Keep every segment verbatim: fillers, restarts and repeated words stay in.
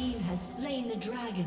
team has slain the dragon.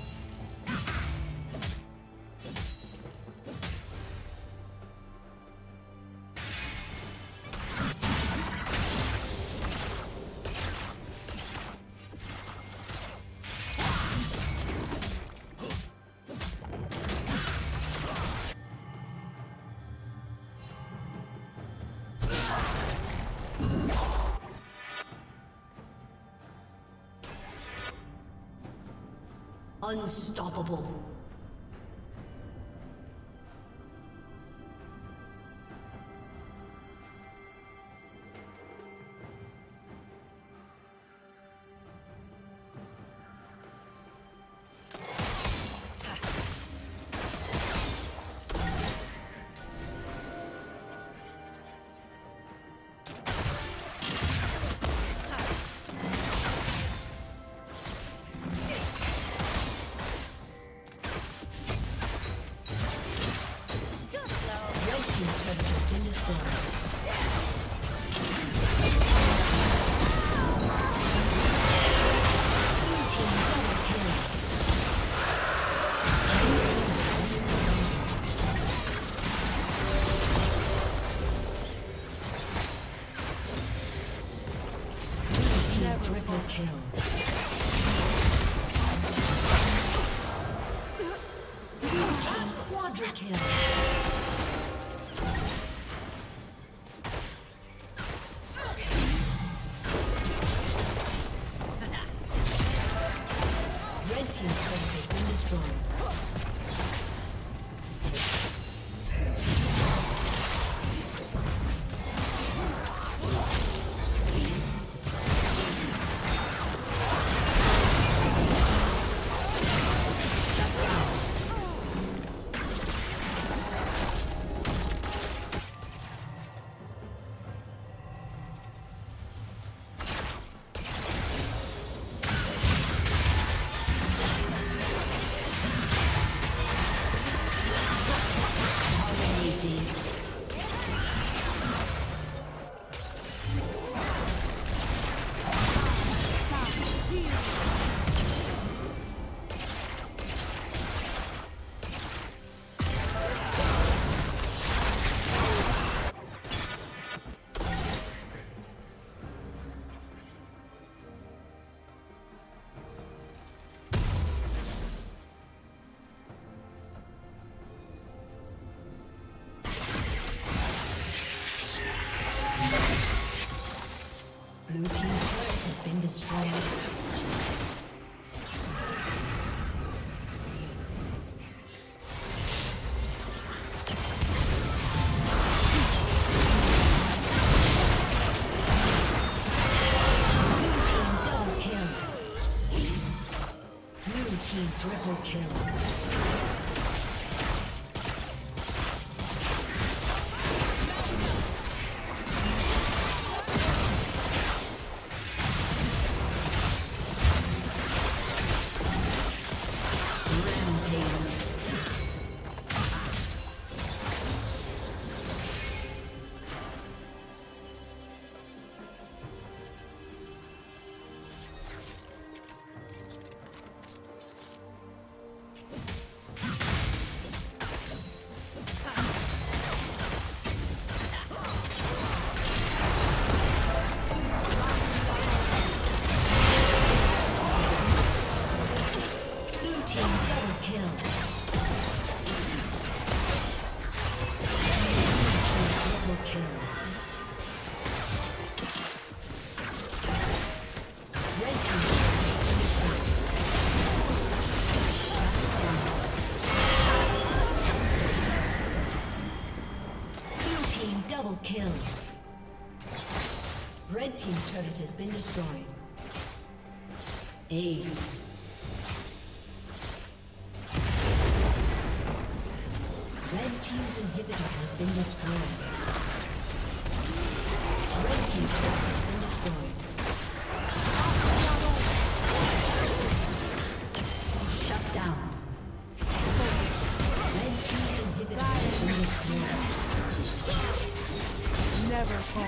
Unstoppable. kill. Red team's turret has been destroyed. Aced. Red team's inhibitor has been destroyed. Red team's turret has been destroyed. Shut down. Red team's inhibitor has been destroyed. Never fall.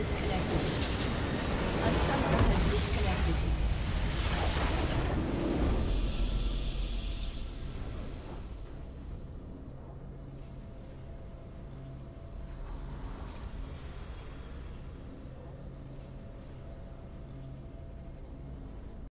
Disconnected.